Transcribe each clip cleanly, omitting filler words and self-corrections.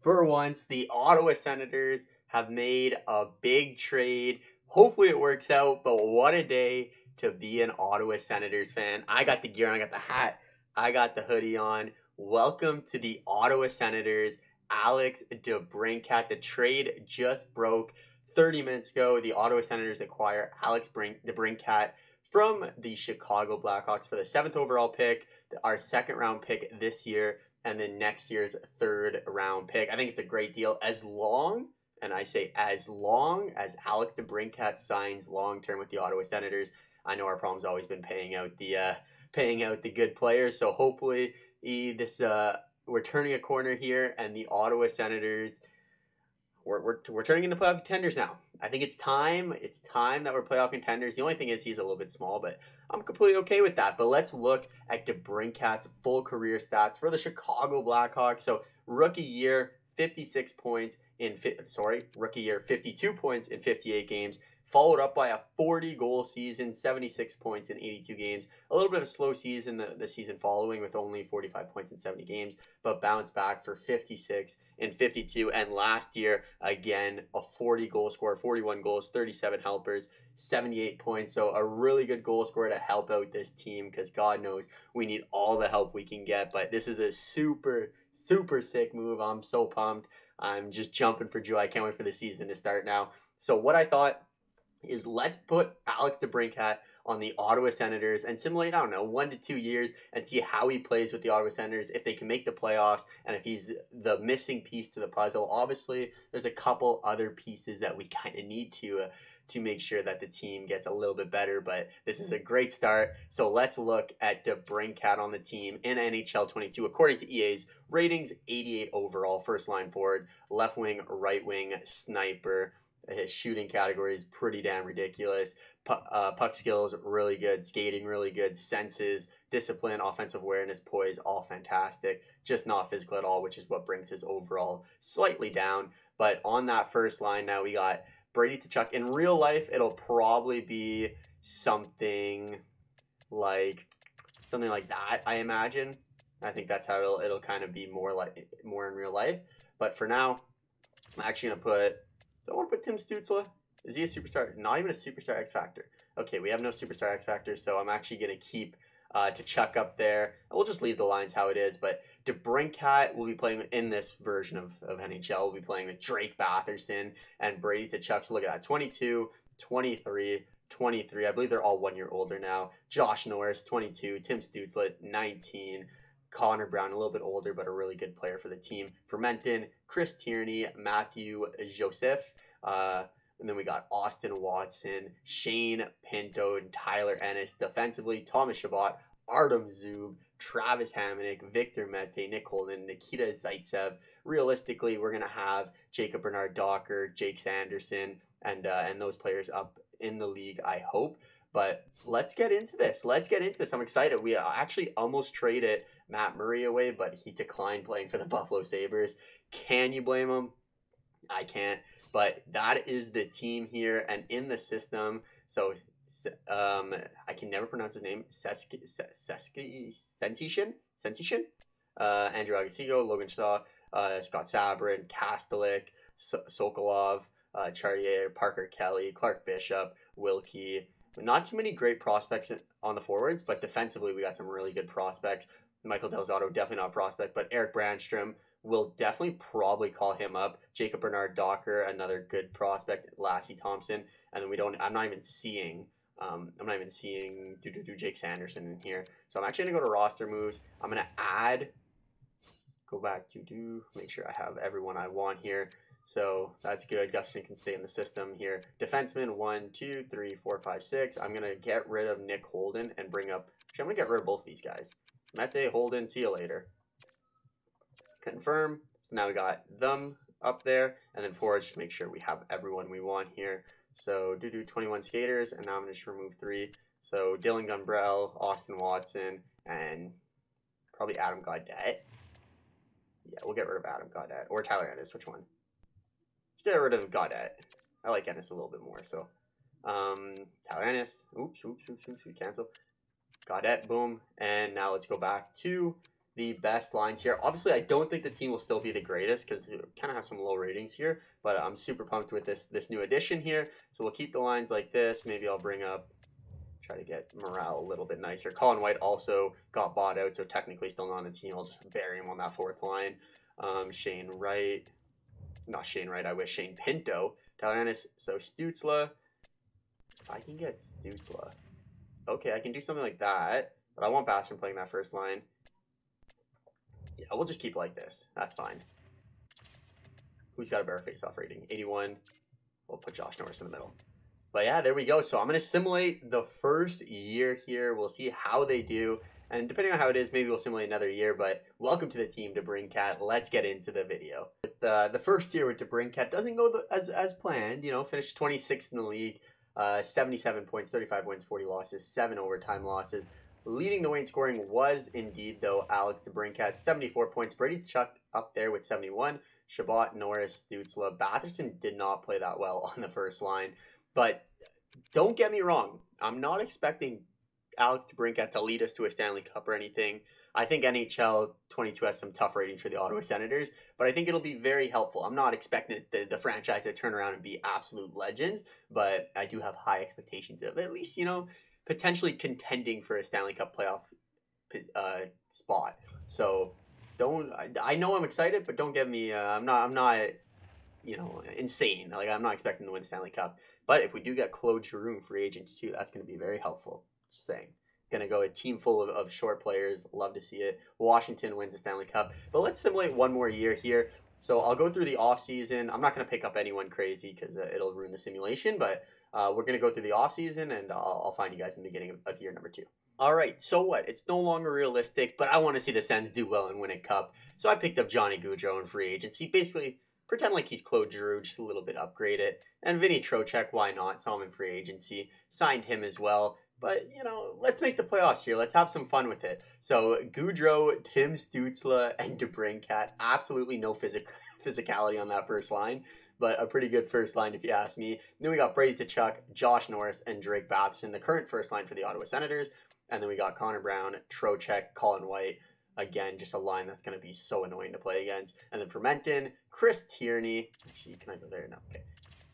For once, the Ottawa Senators have made a big trade. Hopefully it works out, but what a day to be an Ottawa Senators fan. I got the gear on, I got the hat, I got the hoodie on. Welcome to the Ottawa Senators, Alex DeBrincat. The trade just broke 30 minutes ago. The Ottawa Senators acquire Alex DeBrincat from the Chicago Blackhawks for the 7th overall pick, our second round pick this year, and then next year's third round pick. I think it's a great deal as long as Alex DeBrincat signs long term with the Ottawa Senators. I know our problem's always been paying out the good players, so hopefully we're turning a corner here, and the Ottawa Senators, we're turning into playoff contenders now. I think it's time. It's time that we're playoff contenders. The only thing is he's a little bit small, but I'm completely okay with that. But let's look at DeBrincat's full career stats for the Chicago Blackhawks. So rookie year, 52 points in 58 games, followed up by a 40-goal season, 76 points in 82 games. A little bit of a slow season the season following with only 45 points in 70 games, but bounced back for 56 and 52. And last year, again, a 40-goal scorer, 41 goals, 37 helpers, 78 points. So a really good goal scorer to help out this team, because God knows we need all the help we can get. But this is a super, super sick move. I'm so pumped. I'm just jumping for joy. I can't wait for the season to start now. So what I thought is, let's put Alex DeBrincat on the Ottawa Senators and simulate, I don't know, 1 to 2 years and see how he plays with the Ottawa Senators, if they can make the playoffs, and if he's the missing piece to the puzzle. Obviously, there's a couple other pieces that we kind of need to make sure that the team gets a little bit better, but this is a great start. So let's look at DeBrincat on the team in NHL 22. According to EA's ratings, 88 overall, first line forward, left wing, right wing, sniper. His shooting category is pretty damn ridiculous. Puck skills, really good. Skating, really good. Senses, discipline, offensive awareness, poise, all fantastic. Just not physical at all, which is what brings his overall slightly down. But on that first line now, we got Brady Tkachuk. In real life, it'll probably be something like that, I imagine. I think that's how it'll kind of be more in real life. But for now, I'm actually going to put... I want to put Tim Stützle. Is he a superstar? Not even a superstar X Factor. Okay, we have no superstar X Factor, so I'm actually going to keep Tkachuk up there. And we'll just leave the lines how it is, but DeBrincat will be playing in this version of NHL. We'll be playing with Drake Batherson and Brady Tkachuk. So look at that, 22, 23, 23. I believe they're all 1 year older now. Josh Norris, 22, Tim Stützle, 19, Connor Brown, a little bit older, but a really good player for the team. For Menton, Chris Tierney, Mathieu Joseph. And then we got Austin Watson, Shane Pinto, and Tyler Ennis. Defensively, Thomas Chabot, Artem Zub, Travis Hamonic, Victor Mete, Nick Holden, Nikita Zaitsev. Realistically, we're going to have Jacob Bernard-Docker, Jake Sanderson, and those players up in the league, I hope. But let's get into this. I'm excited. We actually almost traded Matt Murray away, but he declined playing for the Buffalo Sabres. Can you blame him? I can't. But that is the team here, and in the system. So I can never pronounce his name. Sensation? Andrew Agasigo, Logan Shaw, Scott Sabrin, Kastelik, Sokolov, Chartier, Parker Kelly, Clark Bishop, Wilkie. Not too many great prospects on the forwards, but defensively we got some really good prospects. Michael Delzato, definitely not a prospect, but Erik Brännström, will definitely probably call him up. Jacob Bernard-Docker, another good prospect. Lassie Thompson, and then I'm not even seeing Jake Sanderson in here. So I'm actually gonna go to roster moves. I'm gonna make sure I have everyone I want here. So that's good. Gustafson can stay in the system here. Defenseman, 1, 2, 3, 4, 5, 6. I'm gonna get rid of Nick Holden and bring up. Actually, I'm gonna get rid of both these guys. Mete, Holden, see you later. Confirm. So now we got them up there, and then forwards, just make sure we have everyone we want here. So 21 skaters, and now I'm gonna just remove 3. So Dylan Gumbrell, Austin Watson, and probably Adam Gaudette. Yeah, we'll get rid of Adam Gaudette or Tyler Ennis. Which one? Let's get rid of Gaudette. I like Ennis a little bit more. So Tyler Ennis. Oops, cancel. Gaudette, boom, and now let's go back to the best lines here. Obviously, I don't think the team will still be the greatest because we kind of have some low ratings here, but I'm super pumped with this new addition here. So we'll keep the lines like this. Maybe I'll bring up, try to get morale a little bit nicer. Colin White also got bought out, so technically still not on the team. I'll just bury him on that fourth line. Shane Pinto. Tyler Ennis, so Stützle. If I can get Stützle. Okay, I can do something like that, but I want Bastien playing that first line. Yeah, we'll just keep like this. That's fine. Who's got a better face-off rating? 81. We'll put Josh Norris in the middle. But yeah, there we go. So I'm going to simulate the first year here. We'll see how they do. And depending on how it is, maybe we'll simulate another year. But welcome to the team, DeBrincat. Let's get into the video. The first year with DeBrincat doesn't go as planned. You know, finished 26th in the league. 77 points, 35 wins, 40 losses, 7 overtime losses. Leading the way in scoring was indeed, though, Alex DeBrincat, 74 points. Brady Tkachuk up there with 71. Chabot, Norris, Stützle. Batherson did not play that well on the first line. But don't get me wrong. I'm not expecting Alex DeBrincat to lead us to a Stanley Cup or anything. I think NHL 22 has some tough ratings for the Ottawa Senators, but I think it'll be very helpful. I'm not expecting the franchise to turn around and be absolute legends, but I do have high expectations of at least, you know, potentially contending for a Stanley Cup playoff spot. So I know I'm excited, but don't get me, I'm not, you know, insane. Like, I'm not expecting to win the Stanley Cup, but if we do get Claude Giroux in free agents too, that's going to be very helpful. Just saying. Going to go a team full of short players. Love to see it. Washington wins the Stanley Cup. But let's simulate one more year here. So I'll go through the offseason. I'm not going to pick up anyone crazy because it'll ruin the simulation. But we're going to go through the offseason, and I'll find you guys in the beginning of year number 2. All right, so what? It's no longer realistic, but I want to see the Sens do well and win a cup. So I picked up Johnny Gaudreau in free agency. Basically, pretend like he's Claude Giroux, just a little bit upgrade it. And Vinny Trocheck, why not? Saw him in free agency. Signed him as well. But, you know, let's make the playoffs here. Let's have some fun with it. So, Gaudreau, Tim Stützle, and DeBrincat. Absolutely no physicality on that first line, but a pretty good first line if you ask me. Then we got Brady Tkachuk, Josh Norris, and Drake Batherson, the current first line for the Ottawa Senators. And then we got Connor Brown, Trocheck, Colin White. Again, just a line that's going to be so annoying to play against. And then for Menton, Chris Tierney. Actually, can I go there? No, okay.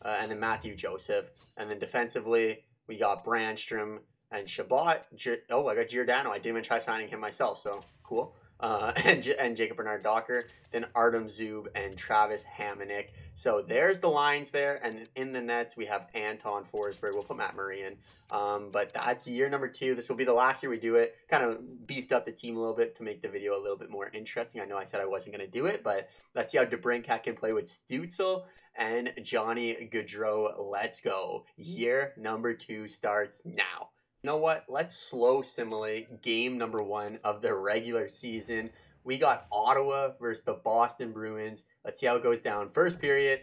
And then Mathieu Joseph. And then defensively, we got Brännström. And Chabot, I got Giordano. I didn't even try signing him myself, so cool. And Jacob Bernard-Docker, then Artem Zub and Travis Hamonic. So there's the lines there. And in the nets, we have Anton Forsberg. We'll put Matt Murray in. But that's year number 2. This will be the last year we do it. Kind of beefed up the team a little bit to make the video a little bit more interesting. I know I said I wasn't going to do it, but let's see how DeBrincat can play with Stützle and Johnny Gaudreau. Let's go. Year number 2 starts now. You know what? Let's slow simulate game number 1 of the regular season. We got Ottawa versus the Boston Bruins. Let's see how it goes down. First period,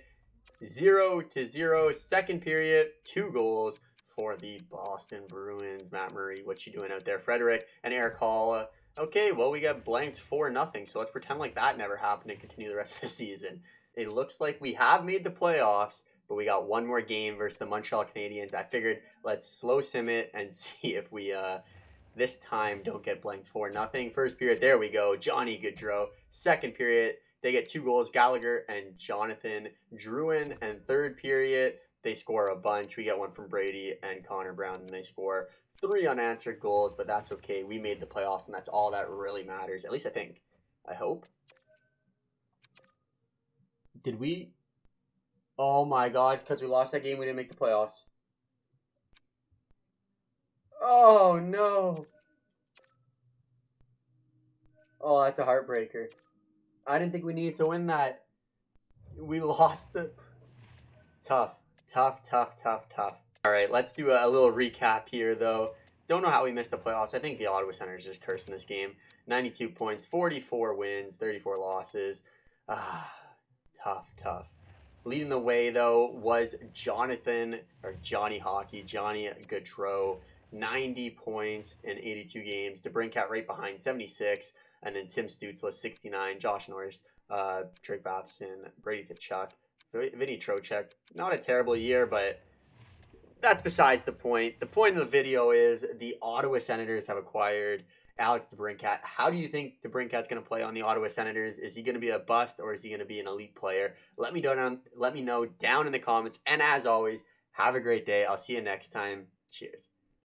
0-0. Second period, 2 goals for the Boston Bruins. Matt Murray, what you doing out there? Frederick and Eric Halla. Okay, well, we got blanked 4-0. So let's pretend like that never happened and continue the rest of the season. It looks like we have made the playoffs. But we got one more game versus the Montreal Canadiens. I figured let's slow sim it and see if we this time don't get blanked 4-0. First period, there we go. Johnny Gaudreau. Second period, they get 2 goals. Gallagher and Jonathan Drouin. And third period, they score a bunch. We get one from Brady and Connor Brown, and they score 3 unanswered goals. But that's okay. We made the playoffs, and that's all that really matters. At least I think. I hope. Did we? Oh my God, because we lost that game, we didn't make the playoffs. Oh no. Oh, that's a heartbreaker. I didn't think we needed to win that. We lost the... Tough. All right, let's do a little recap here, though. Don't know how we missed the playoffs. I think the Ottawa Senators just cursed in this game. 92 points, 44 wins, 34 losses. Tough. Leading the way, though, was Johnny Gaudreau, 90 points in 82 games. DeBrincat right behind, 76. And then Tim Stützle, 69. Josh Norris, Drake Batherson, Brady Tkachuk, Vinny Trocheck. Not a terrible year, but that's besides the point. The point of the video is the Ottawa Senators have acquired Alex DeBrincat. How do you think DeBrincat's going to play on the Ottawa Senators? Is he going to be a bust or is he going to be an elite player? Let me know down in the comments. And as always, have a great day. I'll see you next time. Cheers.